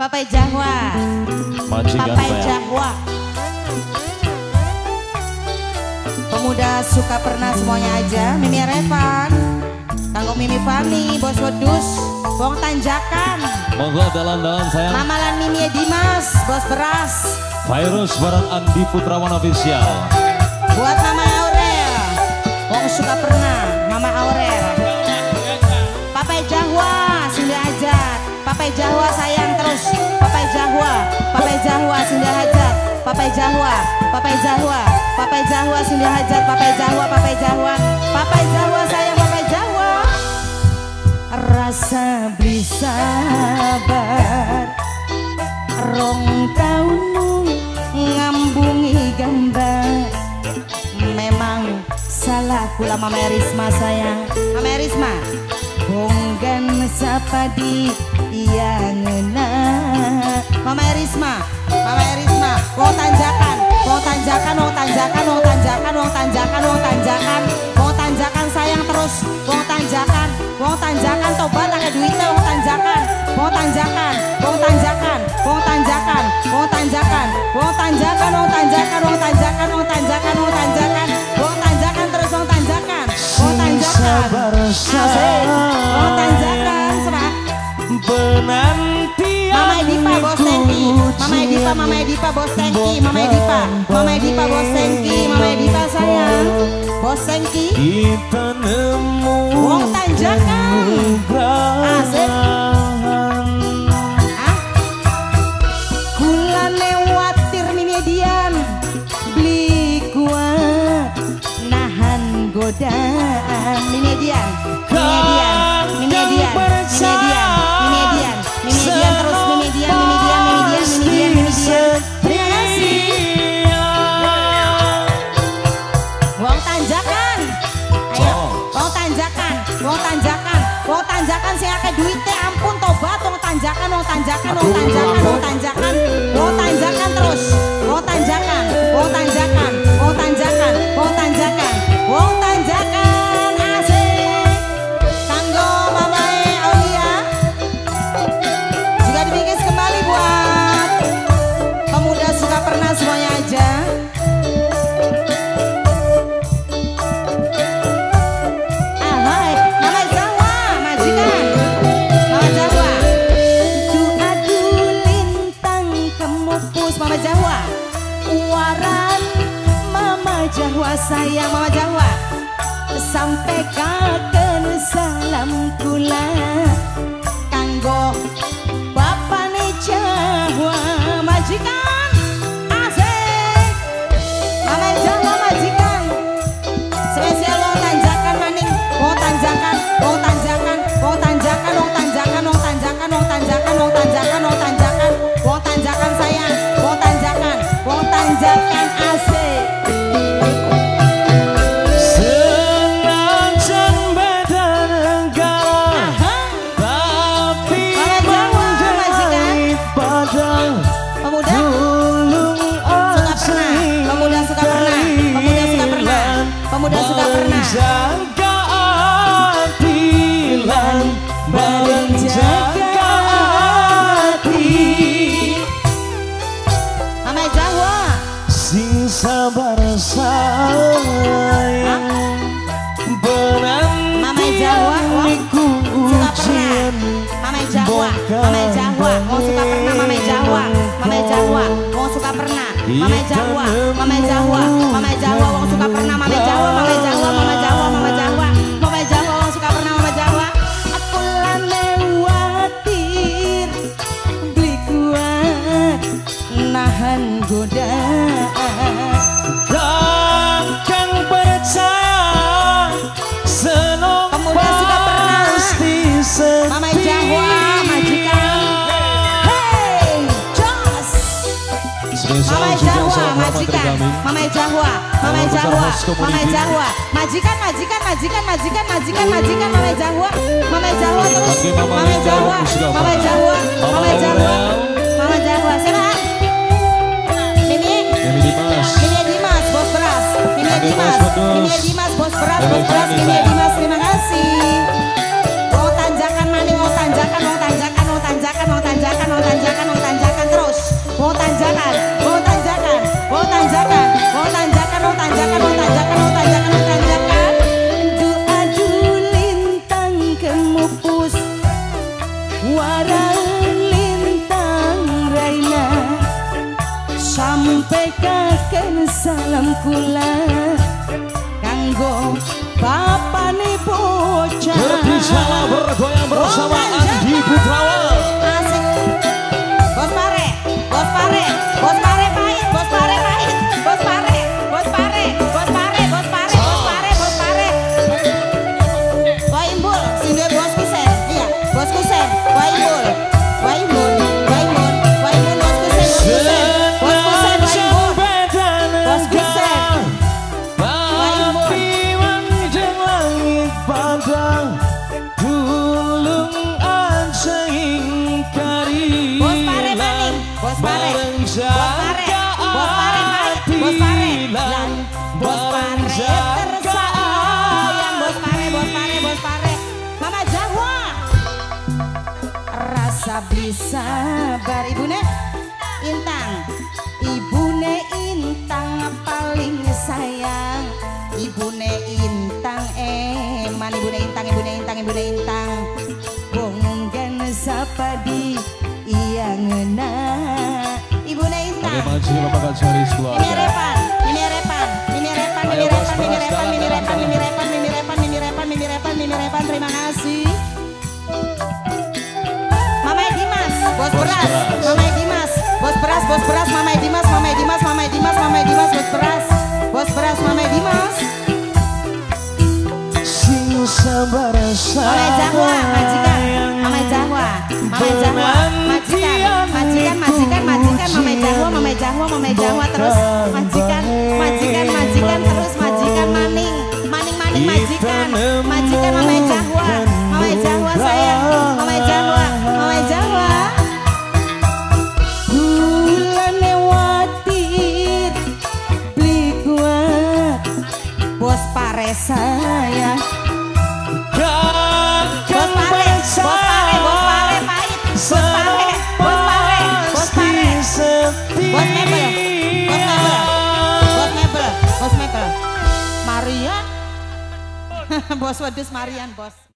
Papai Jawa. Papai Jawa. Pemuda suka pernah semuanya aja. Mimi Revan, Kanggo Mimi Fani, Bos Wedus, Wong Tanjakan. Monggo dalam-dalam sayang. Mamalan Mimi Dimas, Bos Beras. Virus Barat Andi Putra official. Buat Mama Aurel, Wong suka pernah, Mama Aurel. Papai Jawa, singgah aja. Papai Jawa sayang terus. Papai Jawa, Papai Jawa singgah aja. Papai Jawa, Papai Jawa, Papai Jawa singgah hajar. Papai Jawa, Papai Jawa, Papai Jawa sayang Papai Jawa. Rasa beli sabar rong taunmu ngambungi gambar. Memang salah pula Mama Erisma sayang. Mama Erisma bonggan sapa di yang enak. Mama Erisma, Mama Erisma, Wong Tanjakan, Wong Tanjakan, Wong Tanjakan, Wong Tanjakan, Wong Tanjakan, Wong Tanjakan, Wong Tanjakan sayang terus, Wong Tanjakan, Wong Tanjakan, tobat ada duitnya, Wong Tanjakan, Wong Tanjakan, Wong Tanjakan, Wong Tanjakan, Wong Tanjakan, Wong Tanjakan, Wong Tanjakan, Wong Tanjakan, Wong Tanjakan, Wong Tanjakan, Wong Tanjakan terus, Wong Tanjakan, Wong Tanjakan, Wong Tanjakan, serak. Mama Edipa Bos Tengki, Mama Edipa, Mama Edipa Bos Tengki, Mama Edipa, Mama Edipa Bos Tengki, Mama Edipa sayang Bos Tengki. Kita nemu Wong Tanjakan asik. Kula lewatir mimedian beli kuat nahan godaan mimedian, mimedian, mimedian, mimedian. Wong Tanjakan, Wong Tanjakan sing akeh duite ampun tobat. Wong Tanjakan, Wong Tanjakan, Wong Tanjakan, Wong Tanjakan, Wong Tanjakan terus, Wong Tanjakan, Wong Tanjakan, Wong Tanjakan, Wong Tanjakan, Wong Tanjakan asik. Kanggo Mamae Aulia juga dibingkis kembali buat pemuda suka pernah semuanya aja. Jawa sayang Mama Jawa, sampaikan salam kula kanggo bapane Jawa majikan asik. Mama Jawa majikan spesial Wong Tanjakan maning. Wong Tanjakan, Wong Tanjakan, Wong Tanjakan, Wong Tanjakan, Wong Tanjakan, Wong Tanjakan, Wong Tanjakan, Wong Tanjakan, Wong Tanjakan sayang Wong Tanjakan, Wong Tanjakan asik. Pemuda suka pernah menjaga hati lan badan, menjaga hati. Mama Jawa sing sabar sayang menanti niku ujian. Mama Jawa, Mama Jawa, Wong suka pernah Mama Jawa, Mama Jawa, Wong suka pernah Mama Jawa, Mama Jawa, Mama Jawa, Wong suka pernah Mama Jawa, Mama Jawa, Mama Jawa, Mama Jawa, Mama Jawa, Wong suka pernah Mama Jawa. Aku lewatir beli kuat nahan godaan. Kang percaya senang pasti Mama Jawa. Mama Jawa majikan, Mama Jawa, Mama Jawa, Mama Jawa majikan, majikan, majikan, majikan, majikan, majikan, Mama Jawa, Mama Jawa terus, Mama Jawa, Mama Jawa, Mama Jawa, Mama Jawa siapa? Mimi, Mimi Dimas, Bos Beras, Mimi Dimas, Mimi Dimas, Bos Beras, Bos Beras, Mimi Dimas, terima kasih. Wong Tanjakan maning, Wong Tanjakan, Wong Tanjakan, Wong Tanjakan, Wong Tanjakan, Wong Tanjakan. sampaikan salam kula kanggo bapane bocah. Berbicara bergoyang bersama Andi Putra. Asik. Bos Pare, Bos Pare, Bos Pare pahit, Bos Pare pahit, Bos Pare, Bos Pare, Bos Pare, Bos Pare, Bos Pare, Bos Pare. Wah imbul, singgih Bos Kusen, iya, Bos Kusen, wah imbul, wah imbul. Bisa bar ibune Intang, ibune Intang paling sayang, ibune Intang eman, ibune Intang, ibune Intang, ibune Intang bonggan sapadi iya ngena ibune Intang. Mimi Revan, Mimi Revan, Mimi Revan, Mimi Revan, Mimi Revan, Mimi Revan, Mimi Revan, Mimi Revan, Mimi Revan, Mimi Revan, Mimi Revan, terima kasih. Bos Beras, Mama Dimas, Bos Beras, Bos Beras, Mama Dimas, Mama Dimas, Mama Dimas, Mama Dimas, Bos Beras, Bos Beras, Mama Dimas. Sing sabar sabar. Mama Jawa, Mama Jawa, majikan, majikan, majikan, majikan, Mama Jawa, terus majikan, majikan, majikan, terus majikan, maning, maning, maning, majikan, majikan, Mama Jawa sayang, Mama Jawa, Mama Jawa. Saya Bos Pare, Bos Pare, Bos Pare pahit, Bos Pare, Bos Pare, Bos Pare, Bos Mebel, Bos Mebel, Bos Mebel, Bos Mebel, Marian, Bos Wedus Marian, Bos.